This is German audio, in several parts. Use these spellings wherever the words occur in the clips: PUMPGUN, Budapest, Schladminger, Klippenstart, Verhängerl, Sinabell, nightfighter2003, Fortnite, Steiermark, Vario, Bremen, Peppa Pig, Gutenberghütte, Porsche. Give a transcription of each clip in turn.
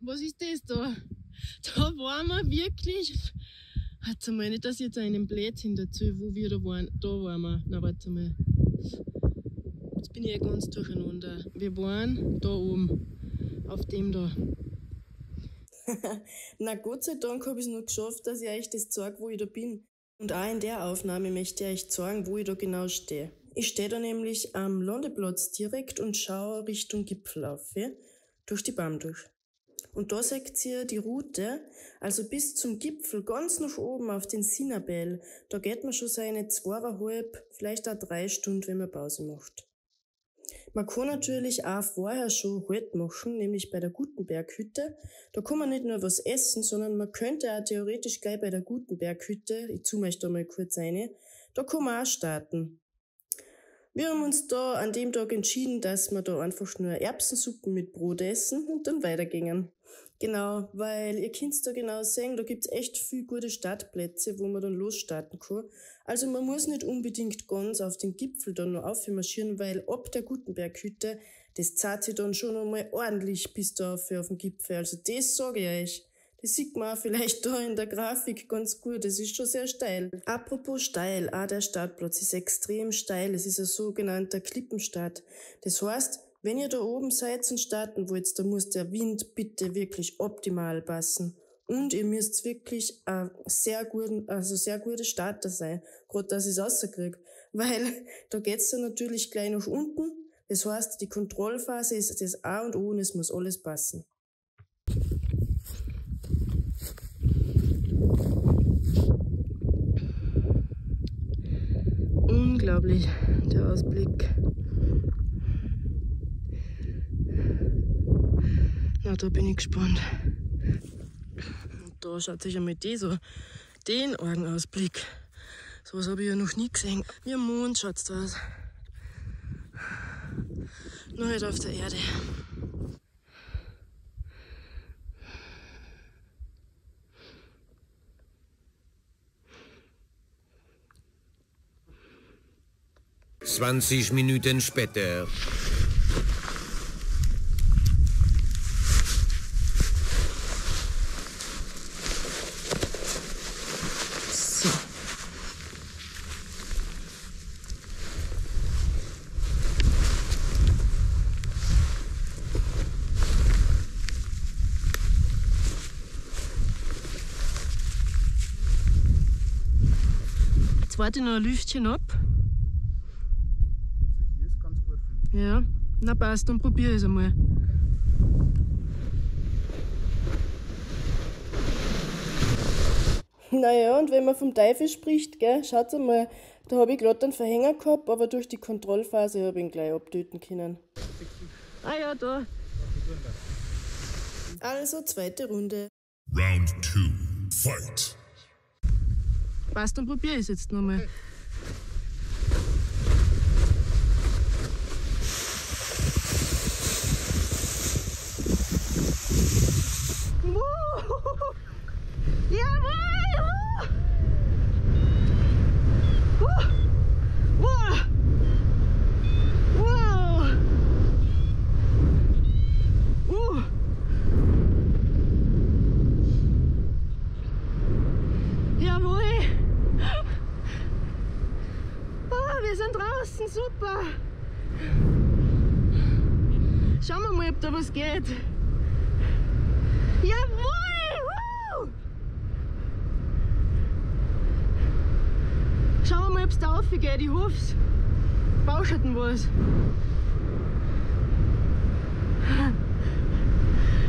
was ist das da? Da waren wir wirklich, warte mal, nicht, dass ich jetzt einen Blödsinn dazu, wo wir da waren, na warte mal, jetzt bin ich ja ganz durcheinander, wir waren da oben, auf dem da. Na Gott sei Dank habe ich es noch geschafft, dass ich euch das zeige, wo ich da bin. Und auch in der Aufnahme möchte ich euch zeigen, wo ich da genau stehe. Ich stehe da nämlich am Landeplatz direkt und schaue Richtung Gipfel auf, ja? Durch die Bäume durch. Und da seht ihr die Route, also bis zum Gipfel, ganz nach oben auf den Sinabell. Da geht man schon seine 2,5, vielleicht auch 3 Stunden, wenn man Pause macht. Man kann natürlich auch vorher schon Halt machen, nämlich bei der Gutenberghütte. Da kann man nicht nur was essen, sondern man könnte auch theoretisch gleich bei der Gutenberghütte, ich zoome euch da mal kurz rein, da kann man auch starten. Wir haben uns da an dem Tag entschieden, dass wir da einfach nur Erbsensuppen mit Brot essen und dann weitergingen. Genau, weil ihr könnt da genau sehen, da gibt's echt viel gute Startplätze, wo man dann losstarten kann. Also man muss nicht unbedingt ganz auf den Gipfel dann noch aufmarschieren, weil ab der Gutenberghütte, das zahlt sich dann schon einmal ordentlich bis da auf den Gipfel. Also das sage ich euch. Das sieht man vielleicht da in der Grafik ganz gut, das ist schon sehr steil. Apropos steil, auch der Startplatz ist extrem steil, es ist ein sogenannter Klippenstart. Das heißt, wenn ihr da oben seid und starten wollt, dann muss der Wind bitte wirklich optimal passen. Und ihr müsst wirklich ein sehr guter Starter sein, gerade dass ich es rauskriege. Weil da geht's dann natürlich gleich nach unten, das heißt, die Kontrollphase ist das A und O und es muss alles passen. Unglaublich, der Ausblick. Na, da bin ich gespannt. Und da schaut sich einmal die so, den Augenausblick. So was habe ich ja noch nie gesehen. Wie am Mond schaut es da aus. Nur halt auf der Erde. ...20 Minuten später. So. Jetzt warte ich noch ein Lüftchen ab. Ja, na passt, dann probiere ich es einmal. Naja, und wenn man vom Teufel spricht, gell, schaut einmal, da habe ich gerade einen Verhänger gehabt, aber durch die Kontrollphase habe ich ihn gleich abtöten können. Ah ja, da. Also, zweite Runde. Round 2, fight! Passt, dann probiere ich es jetzt nochmal. Okay. Super! Schauen wir mal, ob da was geht. Jawohl! Schauen wir mal, ob es da rauf geht. Ich hoffe es. Bauscht denn was.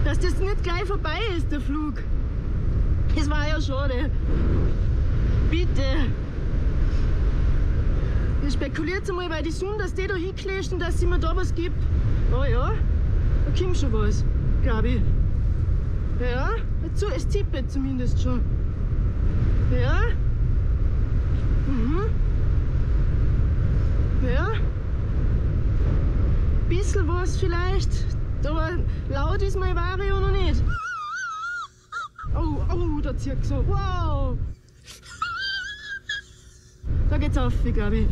Dass das nicht gleich vorbei ist, der Flug. Das war ja schade. Bitte! Ich spekuliere einmal bei die Sonne, dass die da hinkläscht und dass sie mir da was gibt. Oh ja, da kommt schon was, glaube ich. Ja, dazu, es tippet zumindest schon. Ja. Mhm. Ja. Ein bisschen was vielleicht, aber laut ist mein Vario noch nicht. Oh, oh, da zieht so. Wow! Da geht's auf, glaube ich.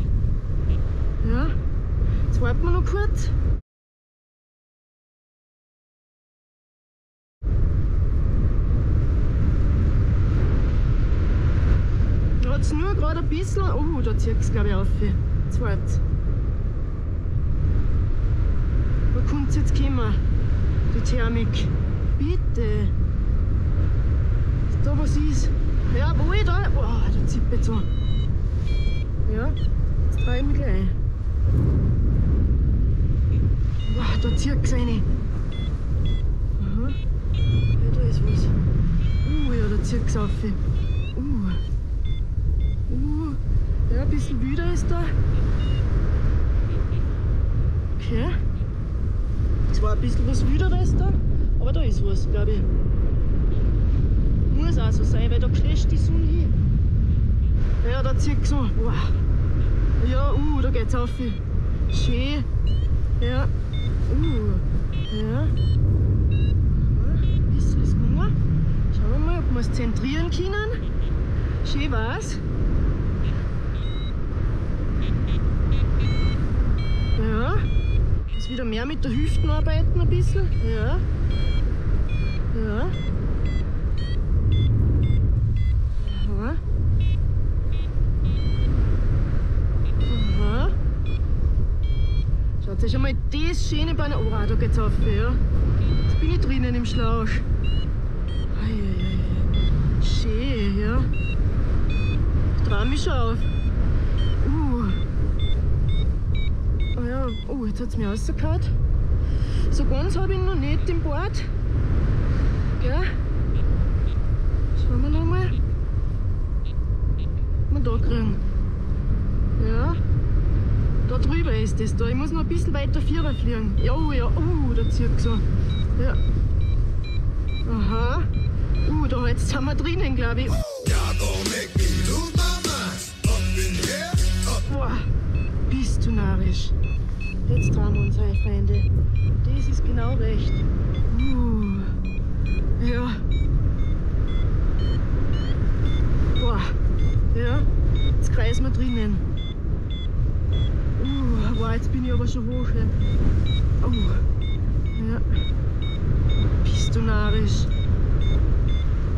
Ja, jetzt warten wir noch kurz. schaut es nur gerade ein bisschen, oh, da zieht es glaube ich auf. Zweit. Wo kommt es jetzt kommen? Die Thermik. Bitte. Ist da was ist? Ja, wo ich da? Oh, da zieht es so. Ja, jetzt drehe ich mich gleich. Wow, da zieht es rein. Aha. Ja, da ist was. Ja, da zieht es auf. Ja, ein bisschen wieder ist da. Okay. Es war ein bisschen was wieder ist da, aber da ist was, glaube ich. Muss auch so sein, weil da crasht die Sonne hin. Ja, da zieht es so. Wow. Ja, da geht's auf. Schön. Ja. Ja. Ein bisschen ist gegangen. Schauen wir mal, ob wir es zentrieren können. Schön war's. Ja, muss wieder mehr mit der Hüften arbeiten ein bisschen. Ja. Ja. Aha. Aha. Schaut euch einmal das schöne Bein. Oh, da geht's auf, ja. Jetzt bin ich drinnen im Schlauch. Eieiei. Schön, ja. Ich trau mich schon auf. Ja, jetzt hat es mich rausgehauen. So ganz habe ich noch nicht im Board. Ja. Schauen wir nochmal. Ob wir da kriegen. Ja. Da drüber ist das da. Ich muss noch ein bisschen weiter Vierer fliegen. Ja, ja, da zieht es so. Ja. Aha. Da jetzt sind wir drinnen, glaube ich. Boah, bist du narrisch. Jetzt dran unsere Freunde. Das ist genau recht. Ja. Boah. Ja. Jetzt kreisen wir drinnen. Boah, jetzt bin ich aber schon hoch. Ja. Bist du narrisch.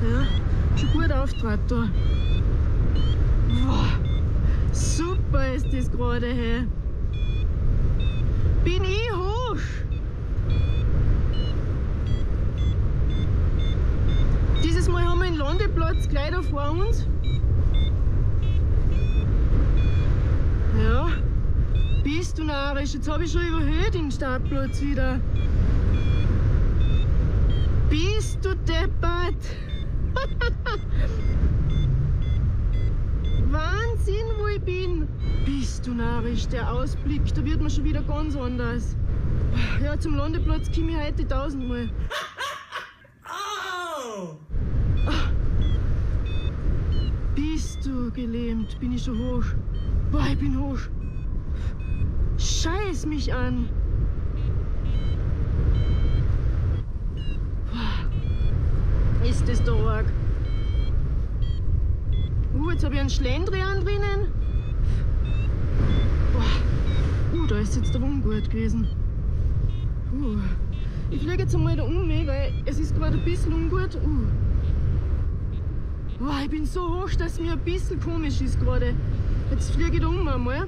Ja. Schon gut auftrat da. Boah. Super ist das gerade, hey. Bin ich hoch! Dieses Mal haben wir einen Landeplatz gleich da vor uns. Ja, bist du narrisch. Jetzt habe ich schon überhöht den Startplatz wieder. Bist du deppert! Wahnsinn, wo ich bin! Bist du narrisch, der Ausblick, da wird man schon wieder ganz anders. Ja, zum Landeplatz komme ich heute 1000 Mal. Oh. Bist du gelähmt, bin ich schon hoch. Boah, ich bin hoch. Scheiß mich an. Ist das da arg. Jetzt habe ich einen Schlendrian drinnen. Da ist jetzt der Wurm gut gewesen. Ich fliege jetzt einmal da um, weil es ist gerade ein bisschen ungut. Ich bin so hoch, dass mir ein bisschen komisch ist gerade. Jetzt fliege ich da um einmal.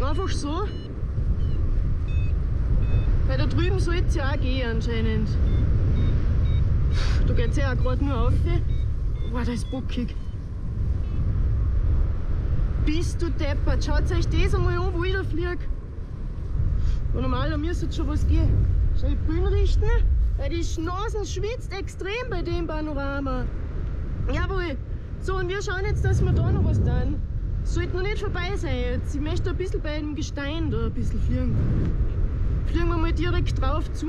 Einfach so. Weil da drüben soll es ja auch gehen anscheinend. Da geht es ja auch gerade nur auf. Da ist bockig. Bist du deppert? Schaut euch das einmal an, wo ich da fliege. Normalerweise müsste jetzt schon was gehen. Soll ich die Bühne richten? Weil die Schnasen schwitzt extrem bei dem Panorama. Jawohl. So, und wir schauen jetzt, dass wir da noch was tun. Sollte noch nicht vorbei sein jetzt. Ich möchte ein bisschen bei dem Gestein da ein bisschen fliegen. Fliegen wir mal direkt drauf zu.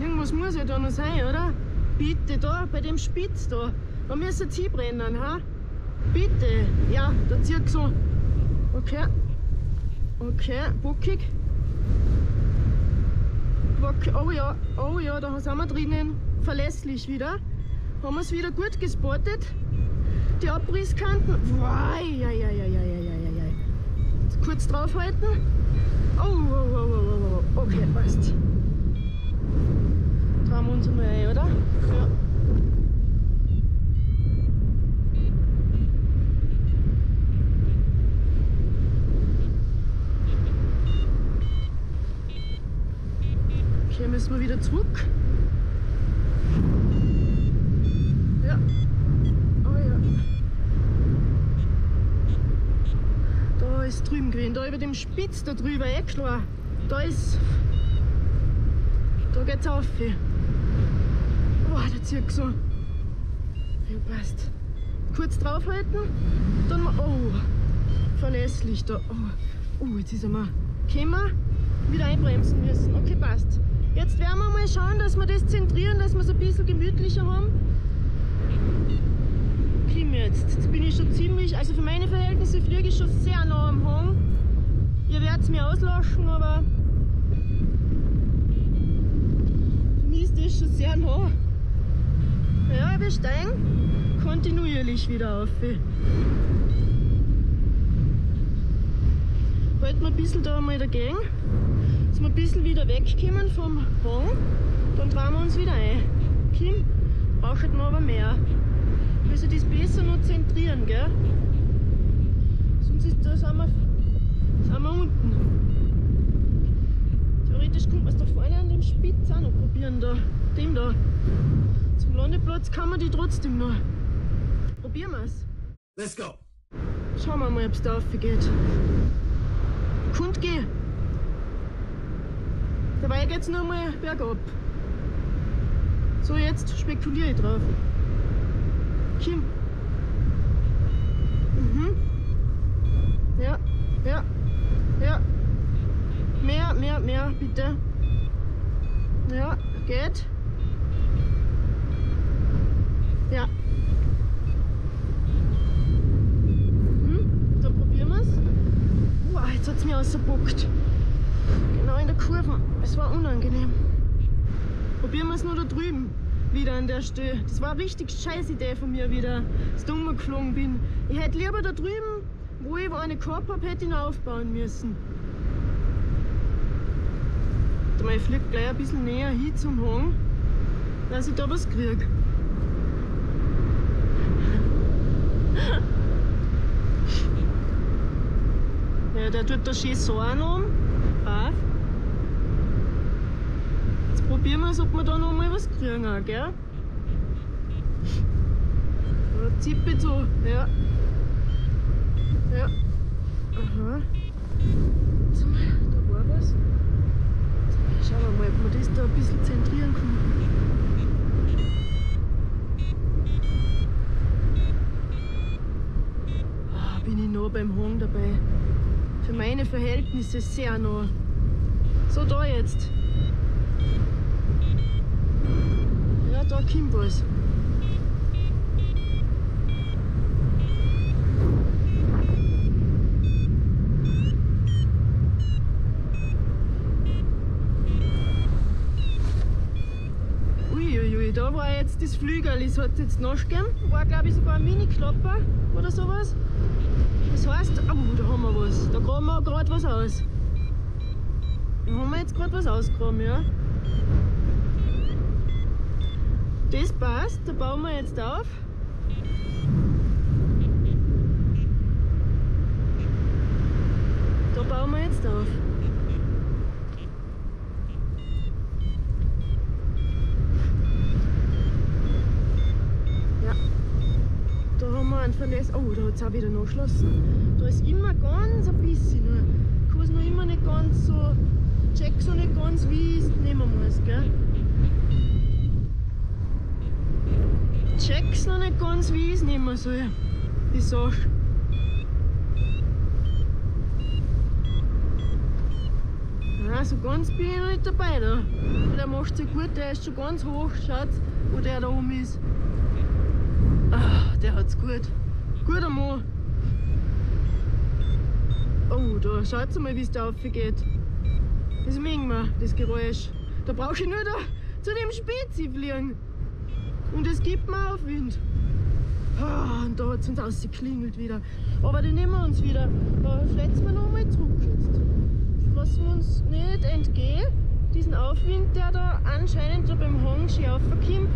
Irgendwas muss ja da noch sein, oder? Bitte, da, bei dem Spitz da. Da müssen sie brennen, ha? Bitte. Ja, da zieht so. Okay. Okay, bockig. Oh ja, da sind wir drinnen. Verlässlich wieder. Haben wir es wieder gut gespottet. Die Abrisskanten. Kurz draufhalten. Okay, passt. Trauen wir uns einmal ein, oder? Ja. Okay, müssen wir wieder zurück. Ja. Oh ja. Da ist drüben gewesen. Da über dem Spitz, da drüber eingeschlagen. Da ist... Da geht's auf. Boah, der zieht so. Ja, passt. Kurz draufhalten, dann mal... Oh, verlässlich da. Oh, jetzt ist er mal... Können wir wieder einbremsen müssen. Okay, passt. Jetzt werden wir mal schauen, dass wir das zentrieren, dass wir es ein bisschen gemütlicher haben. Kriegen wir jetzt. Jetzt bin ich schon ziemlich... Also für meine Verhältnisse fliege ich schon sehr nah am Hang. Ihr werdet es mir auslachen, aber... ist schon sehr nah. Ja, wir steigen kontinuierlich wieder auf. Halten wir ein bisschen da mal dagegen, dass wir ein bisschen wieder wegkommen vom Hang, dann trauen wir uns wieder ein. Kim, braucht man aber mehr. Wir müssen das besser noch zentrieren, gell? Sonst ist, da sind wir unten. Theoretisch könnte man es da vorne an dem Spitz auch noch probieren, da, dem da. Zum Landeplatz kann man die trotzdem noch. Probieren wir es. Let's go! Schauen wir mal, ob es da aufgeht. Könnte gehen. Dabei geht es nur mal bergab. So, jetzt spekuliere ich drauf. Kim. Mhm. Ja, ja, ja. Mehr, mehr, mehr, bitte. Ja, geht. Ja. Mhm, da probieren wir es. Wow, jetzt hat es mich ausgebockt. Genau in der Kurve. Es war unangenehm. Probieren wir es nur da drüben. Wieder an der Stelle. Das war eine richtig scheiß Idee von mir wieder, dass ich dumm geflogen bin. Ich hätte lieber da drüben, wo ich eine Korb habe, hätte ich noch aufbauen müssen. Ich fliege gleich ein bisschen näher hin zum Hang, dass ich da was kriege. Ja, der tut da schön Sorn um. Brav. Jetzt probieren wir es, ob wir da noch mal was kriegen, gell? Oder Zippe zu, ja. Ja. Aha. Jetzt mal, da war was. Schauen wir mal, ob wir das da ein bisschen zentrieren können. Oh, bin ich noch beim Hang dabei. Für meine Verhältnisse sehr nah. So, da jetzt. Ja, da kommt was. Da war jetzt das Flügerl, das hat es jetzt nachgegeben. War, glaube ich, sogar ein Mini-Klopper oder sowas. Das heißt, oh, da haben wir was. Da graben wir gerade was aus. Da haben wir jetzt gerade was ausgraben, ja. Das passt, da bauen wir jetzt auf. Da bauen wir jetzt auf. Oh, da hat es auch wieder nachgeschlossen. Da ist immer ganz ein bisschen. Ich weiß noch immer nicht ganz so, check's noch nicht ganz, wie ich es nehmen muss, gell? Check's noch nicht ganz, wie ich es nehmen soll. Die Sache. Ja, so ganz bin ich noch nicht dabei da. Der macht sich gut, der ist schon ganz hoch, schaut, wo der da oben ist. Ah, der hat's gut. Guter Mann. Oh, da schaut mal, wie es da raufgeht. Das mögen wir, das Geräusch. Da brauche ich nur da zu dem Spezi fliegen. Und es gibt mir Aufwind. Ah, und da hat es uns ausgeklingelt wieder. Aber den nehmen wir uns wieder. Da fletzen wir nochmal zurück jetzt. Lassen wir uns nicht entgehen. diesen Aufwind, der da anscheinend so beim Hang schön raufkommt.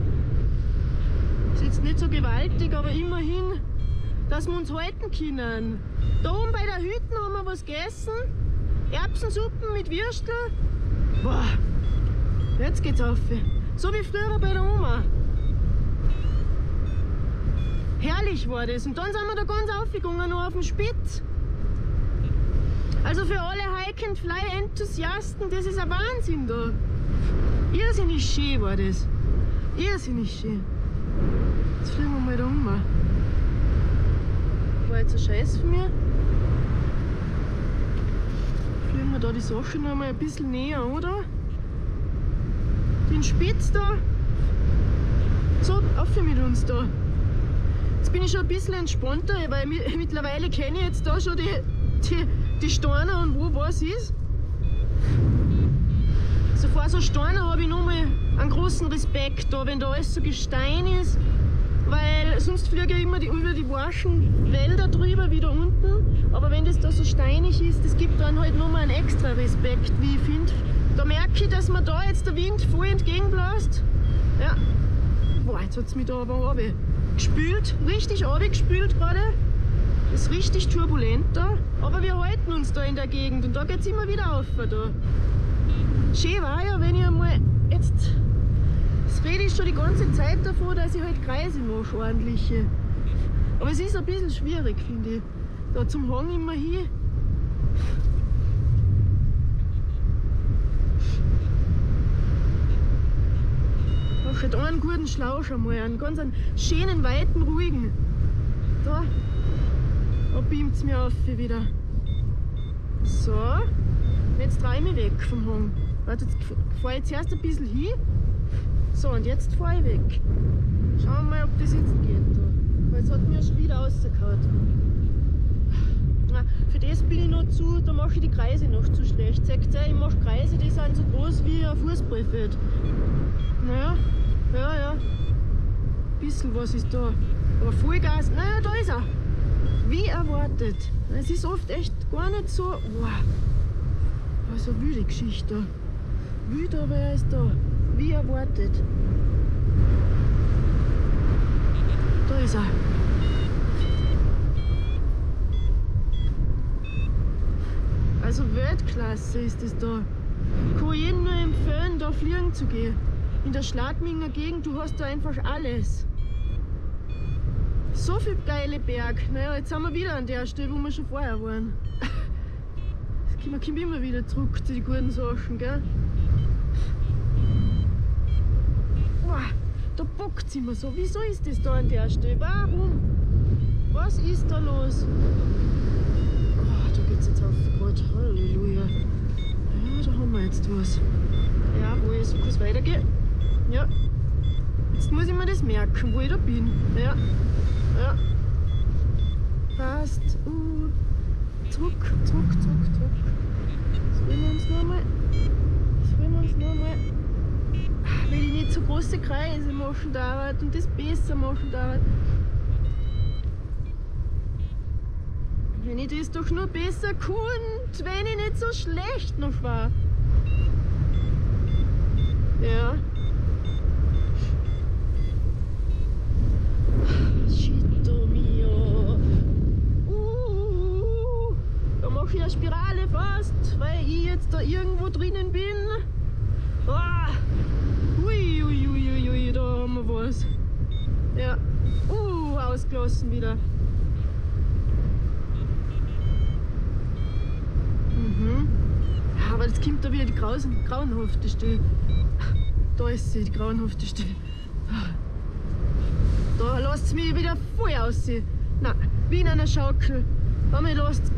Ist jetzt nicht so gewaltig, aber immerhin, dass wir uns halten können. Da oben bei der Hütte haben wir was gegessen. Erbsensuppen mit Würstel. Boah, jetzt geht's auf. So wie früher bei der Oma. Herrlich war das. Und dann sind wir da ganz aufgegangen, noch auf dem Spitz. Also für alle Hike-and-Fly-Enthusiasten, das ist ein Wahnsinn da. Irrsinnig schön war das. Irrsinnig schön. Jetzt fliegen wir mal da um. War jetzt ein Scheiß von mir. Fliegen wir da die Sache noch mal ein bisschen näher, oder? Den Spitz da. So, auf mit uns da. Jetzt bin ich schon ein bisschen entspannter, weil mittlerweile kenne ich jetzt da schon die Steine und wo was ist. Also vor so Steinen habe ich nochmal einen großen Respekt, da, wenn da alles so Gestein ist, weil sonst fliege ich immer über die warschen Wälder drüber, wie da unten. Aber wenn das da so steinig ist, das gibt dann halt nochmal einen extra Respekt, wie ich finde. Da merke ich, dass mir da jetzt der Wind voll entgegenbläst. Ja. Boah, jetzt hat es mich da aber runter gespült, richtig runtergespült gerade. Ist richtig turbulent da, aber wir halten uns da in der Gegend und da geht es immer wieder auf. Da. Schön war ja, wenn ich einmal, jetzt rede ich schon die ganze Zeit davon, dass ich halt Kreise mache, ordentliche. Aber es ist ein bisschen schwierig, finde ich, da zum Hang immer hin. Ich mache halt einen guten Schlauch einmal, einen ganz schönen, weiten, ruhigen. Da. Da beamt es mir auf wieder. So, jetzt drehe ich mich weg vom Hang. Warte, jetzt fahre ich zuerst ein bisschen hin. So, und jetzt fahre ich weg. Schauen wir mal, ob das jetzt geht. Da. Weil es hat mir schon wieder rausgehauen. Für das bin ich noch zu, da mache ich die Kreise noch zu schlecht. Sagt ihr, ich mache Kreise, die sind so groß wie ein Fußballfeld. Naja, ja. Ein bisschen was ist da. Aber Vollgas, naja, da ist er. Wie erwartet. Es ist oft echt gar nicht so. Wow. Also wilde Geschichte. Wild, aber er ist da. Wie erwartet. Da ist er. Also Weltklasse ist es da. Ich kann jedem nur empfehlen, da fliegen zu gehen. In der Schladminger Gegend, du hast da einfach alles. So viel geile Berg. Naja, jetzt sind wir wieder an der Stelle, wo wir schon vorher waren. Man kommt immer wieder zurück zu den guten Sachen, gell? Boah, da bockt es immer so. Wieso ist das da an der Stelle? Warum? Was ist da los? Oh, da geht's jetzt auf gerade. Halleluja. Ja, da haben wir jetzt was. Ja, wo so kann es weitergehen. Ja. Jetzt muss ich mir das merken, wo ich da bin. Ja. Ja, passt. Zurück. Das wollen wir uns nochmal. Wenn ich nicht so große Kreise machen darf und das besser machen darf. Wenn ich das doch nur besser konnte, wenn ich nicht so schlecht noch war. Ja. Spirale fast, weil ich jetzt da irgendwo drinnen bin. Oh. Ui, da haben wir was. Ja, ausgelassen wieder. Mhm. Ja, aber jetzt kommt da wieder die grauenhafte Stelle. Da ist sie, die grauenhafte Stelle. Da lasst es mich wieder voll aussehen. Nein, wie in einer Schaukel. Aber ich lasst es.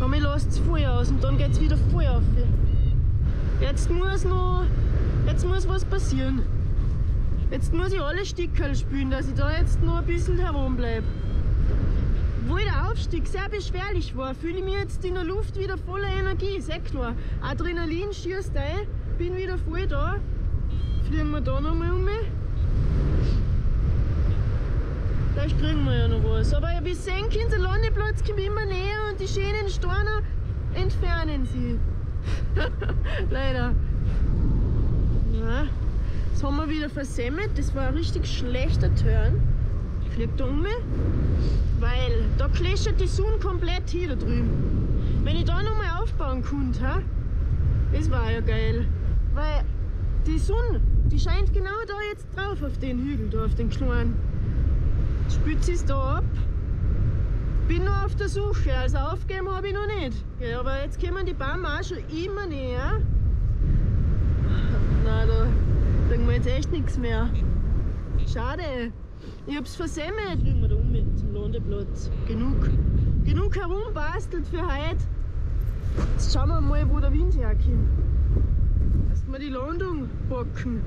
Aber ich lasse es voll aus und dann geht es wieder voll auf. Jetzt muss was passieren. Jetzt muss ich alle Stickerl spülen, dass ich da jetzt noch ein bisschen herumbleibe. Obwohl der Aufstieg sehr beschwerlich war, fühle ich mich jetzt in der Luft wieder voller Energie. Sehr klar. Adrenalin schießt ein, bin wieder voll da. Fliegen wir da nochmal um. Vielleicht kriegen wir ja noch was. Aber bis sehen, Landeplatz kommt immer näher und die schönen Steine entfernen sie. Leider. Ja. Das haben wir wieder versemmelt. Das war ein richtig schlechter Turn. Fliegt da um, weil da gläschert die Sonne komplett hier da drüben. Wenn ich da nochmal aufbauen könnte, ha? Das war ja geil. Weil die Sonne, die scheint genau da jetzt drauf auf den Hügel, da auf den kleinen. Spitze ist da ab. Bin noch auf der Suche, also aufgeben habe ich noch nicht. Ja, aber jetzt kommen die Bäume auch schon immer näher. Nein, da kriegen wir jetzt echt nichts mehr. Schade. Ich hab's versemmelt. Fliegen wir da um mit dem Landeplatz. Genug herumbastelt für heute. Jetzt schauen wir mal, wo der Wind herkommt. Erstmal die Landung packen.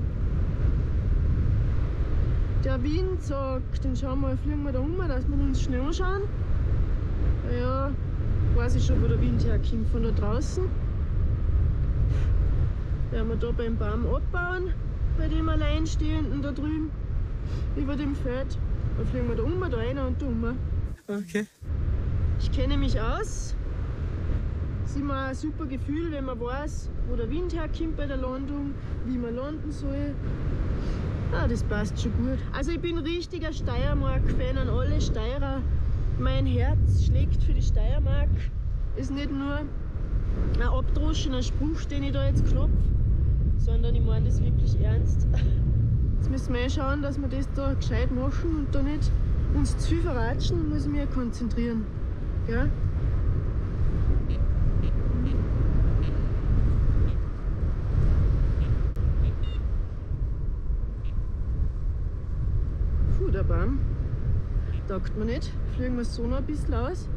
Der Wind sagt, dann schauen wir, fliegen wir da um, dass wir uns schnell anschauen. Ja, weiß ich schon, wo der Wind herkommt. Von da draußen werden wir da beim Baum abbauen, bei dem Alleinstehenden da drüben, über dem Feld. Dann fliegen wir da um, da rein und da um. Okay. Ich kenne mich aus. Es ist immer ein super Gefühl, wenn man weiß, wo der Wind herkommt bei der Landung, wie man landen soll. Ah, das passt schon gut. Also ich bin richtiger Steiermark-Fan an alle Steirer. Mein Herz schlägt für die Steiermark. Ist nicht nur ein abdroschener Spruch, den ich da jetzt klopfe, sondern ich meine das wirklich ernst. Jetzt müssen wir schauen, dass wir das da gescheit machen und da nicht uns zu viel verratschen, muss ich mich konzentrieren. Ja? Bam. Taugt man nicht, fliegen wir so noch ein bisschen aus,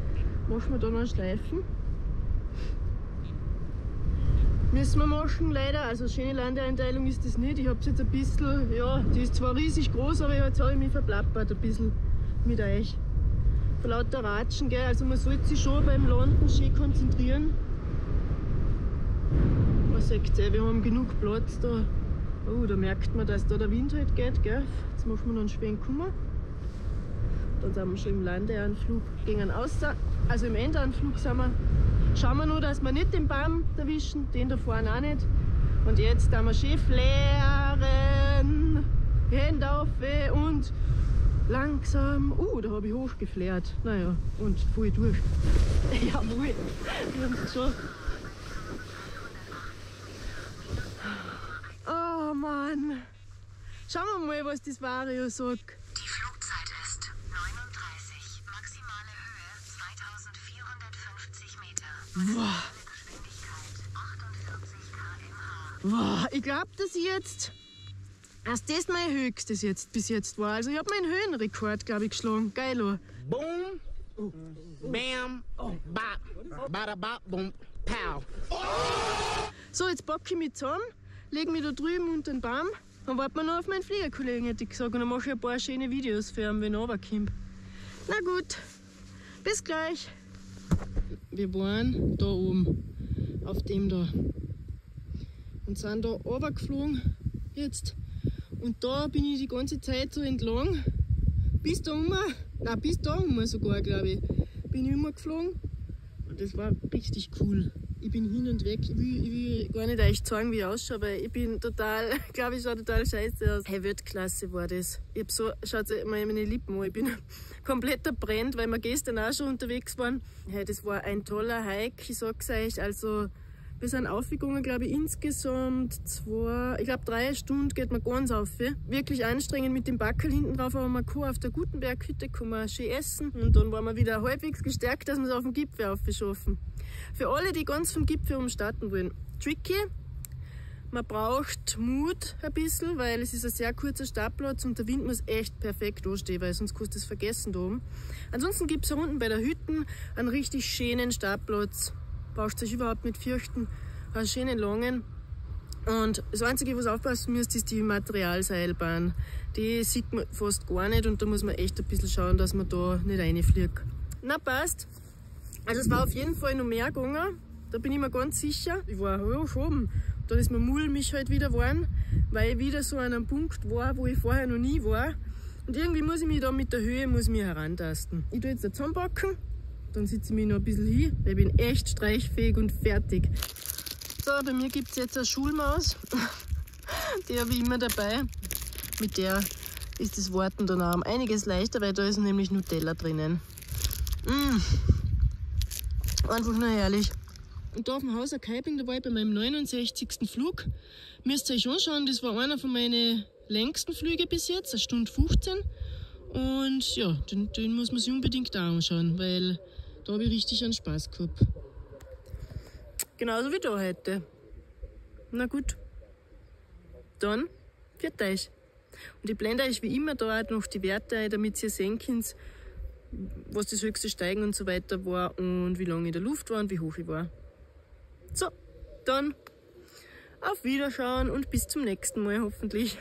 machen wir da noch einen Schleifen. Müssen wir machen leider, also schöne Landeeinteilung ist das nicht, ich habe es jetzt ein bisschen, ja, die ist zwar riesig groß, aber jetzt habe ich mich verplappert ein bisschen mit euch. Vor lauter Ratschen, gell, also man sollte sich schon beim Landen schön konzentrieren. Man sagt ja, wir haben genug Platz da. Oh, da merkt man, dass da der Wind halt geht, gell? Jetzt machen wir noch einen schönen Kummer. Dann sind wir schon im Landeanflug gegen Außer, also im Endanflug sind wir. Schauen wir nur, dass wir nicht den Baum erwischen, den da vorne auch nicht. Und jetzt haben wir schön flären, Hände auf und langsam. Da habe ich hochgeflärt. Naja, und voll durch. Jawohl, wir haben es schon. Oh Mann! Schauen wir mal, was das Vario sagt. Die Flugzeit ist 39, maximale Höhe 2450 Meter. Wow. Geschwindigkeit 48 km/h. Wow. Ich glaube, dass ich jetzt, dass das mein höchstes jetzt bis jetzt war. Also ich habe meinen Höhenrekord, glaube ich, geschlagen. Geilo. Boom, bam, bap, bada bap, boom, pow. So, jetzt packe ich mich zusammen. Leg mich da drüben unter den Baum und warte mal noch auf meinen Fliegerkollegen, hätte ich gesagt. Und dann mache ich ein paar schöne Videos für ihn, wenn er runterkommt. Na gut, bis gleich. Wir waren da oben, auf dem da. Und sind da runtergeflogen jetzt. Und da bin ich die ganze Zeit so entlang. Bis da oben, nein, bis da oben sogar, glaube ich, bin ich immer geflogen. Und das war richtig cool. Ich bin hin und weg, ich will gar nicht euch zeigen, wie ich ausschaue, weil ich bin total, glaube ich, schaue total scheiße aus. Hey, Weltklasse war das. Ich hab so, schaut mal meine Lippen an, ich bin komplett verbrannt, weil wir gestern auch schon unterwegs waren. Hey, das war ein toller Hike, ich sag's euch, also wir sind aufgegangen, glaube ich, insgesamt 3 Stunden geht man ganz auf. Wirklich anstrengend mit dem Backel hinten drauf, aber wir auf der Gutenberghütte können schön essen und dann waren wir wieder halbwegs gestärkt, dass wir es auf dem Gipfel aufschaffen. Für alle, die ganz vom Gipfel um starten wollen, tricky. Man braucht Mut ein bisschen, weil es ist ein sehr kurzer Startplatz und der Wind muss echt perfekt anstehen, weil sonst kannst du es vergessen da oben. Ansonsten gibt es ja unten bei der Hütte einen richtig schönen Startplatz. Braucht euch überhaupt nicht fürchten, einen schönen langen. Und das Einzige, was aufpassen müsst, ist die Materialseilbahn. Die sieht man fast gar nicht und da muss man echt ein bisschen schauen, dass man da nicht reinfliegt. Na, passt. Also es war auf jeden Fall noch mehr gegangen, da bin ich mir ganz sicher. Ich war hoch oben, dann ist mir mulmig halt wieder geworden, weil ich wieder so an einem Punkt war, wo ich vorher noch nie war. Und irgendwie muss ich mich da mit der Höhe herantasten. Ich tue jetzt da zusammenpacken Dann sitze ich mich noch ein bisschen hin, weil ich bin echt streichfähig und fertig. So, bei mir gibt es jetzt eine Schulmaus, die habe ich immer dabei. Mit der ist das Warten danach um einiges leichter, weil da ist nämlich Nutella drinnen. Einfach nur herrlich. Und da auf dem Haus Kaiping, da war ich bei meinem 69. Flug. Müsst ihr euch anschauen, das war einer von meinen längsten Flügen bis jetzt, eine Stunde 15. Und ja, den muss man sich unbedingt auch anschauen, weil da habe ich richtig einen Spaß gehabt. Genauso wie da heute. Na gut, dann für euch. Und ich blende euch wie immer da auch noch die Werte ein, damit ihr sehen könnt, was das höchste Steigen und so weiter war und wie lange in der Luft war und wie hoch ich war. So, dann auf Wiederschauen und bis zum nächsten Mal hoffentlich.